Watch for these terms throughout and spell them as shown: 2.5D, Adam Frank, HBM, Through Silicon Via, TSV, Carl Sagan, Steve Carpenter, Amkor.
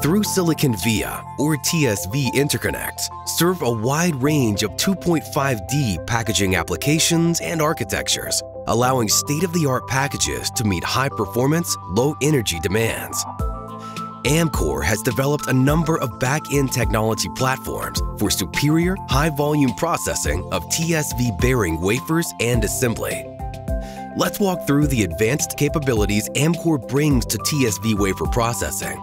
Through Silicon Via, or TSV interconnects, serve a wide range of 2.5D packaging applications and architectures, allowing state-of-the-art packages to meet high-performance, low-energy demands. Amkor has developed a number of back-end technology platforms for superior, high-volume processing of TSV bearing wafers and assembly. Let's walk through the advanced capabilities Amkor brings to TSV wafer processing.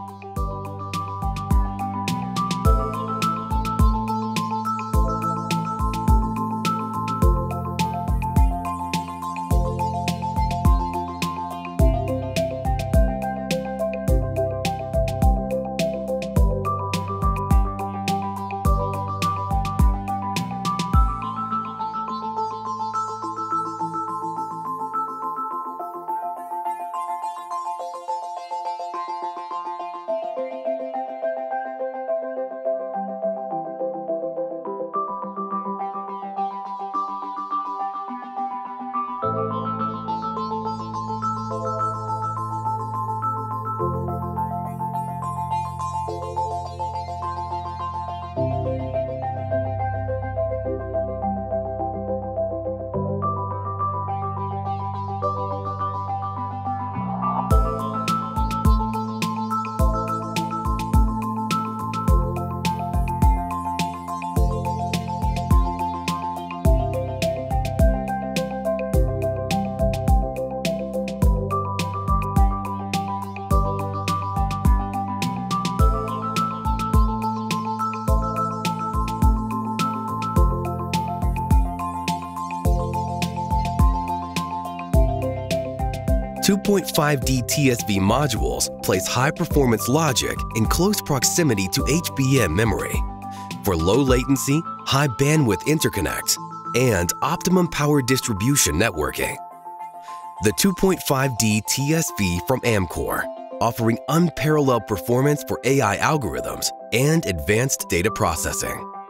The 2.5D TSV modules place high-performance logic in close proximity to HBM memory for low-latency, high-bandwidth interconnects, and optimum power distribution networking. The 2.5D TSV from Amkor, offering unparalleled performance for AI algorithms and advanced data processing.